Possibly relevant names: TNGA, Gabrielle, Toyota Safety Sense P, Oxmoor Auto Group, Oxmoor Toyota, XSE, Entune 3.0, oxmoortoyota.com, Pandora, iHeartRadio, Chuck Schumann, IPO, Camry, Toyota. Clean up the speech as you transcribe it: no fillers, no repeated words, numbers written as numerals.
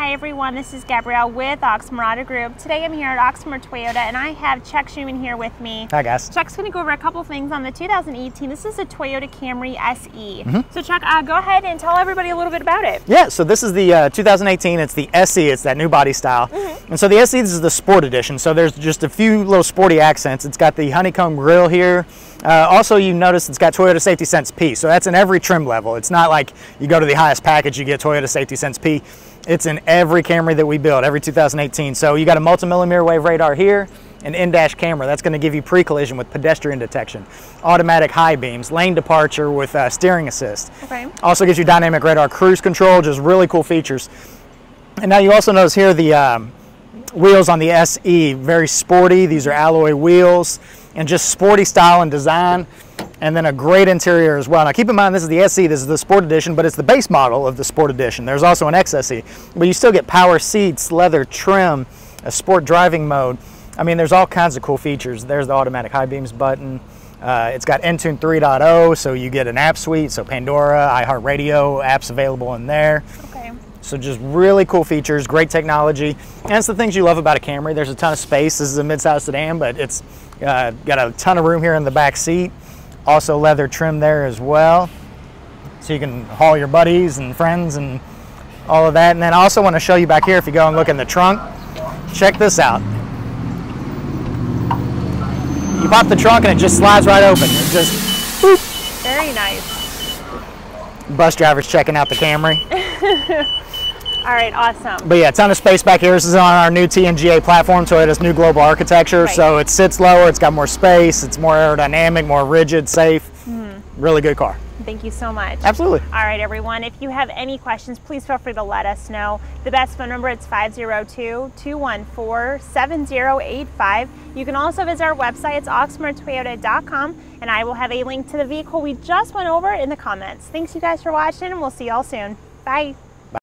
Hi everyone, this is Gabrielle with Oxmoor Auto Group. Today I'm here at Oxmoor Toyota and I have Chuck Schumann here with me. Hi guys. Chuck's going to go over a couple things on the 2018. This is a Toyota Camry SE. So Chuck, go ahead and tell everybody a little bit about it. Yeah, so this is the 2018, it's the SE, it's that new body style. And so the SE, this is the sport edition, so there's just a few little sporty accents. It's got the honeycomb grille here. Also, you notice it's got Toyota Safety Sense P, so that's in every trim level. It's not like you go to the highest package, you get Toyota Safety Sense P. It's in every Camry that we build, every 2018. So you got a multi-millimeter wave radar here, an in-dash camera. That's going to give you pre-collision with pedestrian detection, automatic high beams, lane departure with steering assist. Also gives you dynamic radar cruise control, just really cool features. And now you also notice here the wheels on the SE, very sporty. These are alloy wheels and just sporty style and design. And then a great interior as well. Now keep in mind, this is the SE, this is the Sport Edition, but it's the base model of the Sport Edition. There's also an XSE, but you still get power seats, leather trim, a sport driving mode. I mean, there's all kinds of cool features. There's the automatic high beams button. It's got Entune 3.0, so you get an app suite, so Pandora, iHeartRadio, apps available in there. So just really cool features, great technology, and it's the things you love about a Camry. There's a ton of space. This is a midsize sedan, but it's got a ton of room here in the back seat. Also leather trim there as well, so you can haul your buddies and friends and all of that. And then I also want to show you back here, if you go and look in the trunk, check this out. You pop the trunk and it just slides right open. It just, whoop. Very nice. Bus driver's checking out the Camry. All right, awesome. But yeah, ton of space back here. This is on our new TNGA platform, Toyota's new global architecture. So it sits lower, it's got more space, it's more aerodynamic, more rigid, safe. Really good car. Thank you so much. Absolutely. All right, everyone, if you have any questions, please feel free to let us know. The best phone number is 502-214-7085. You can also visit our website. It's oxmoortoyota.com, and I will have a link to the vehicle we just went over in the comments. Thanks, you guys, for watching, and we'll see you all soon. Bye.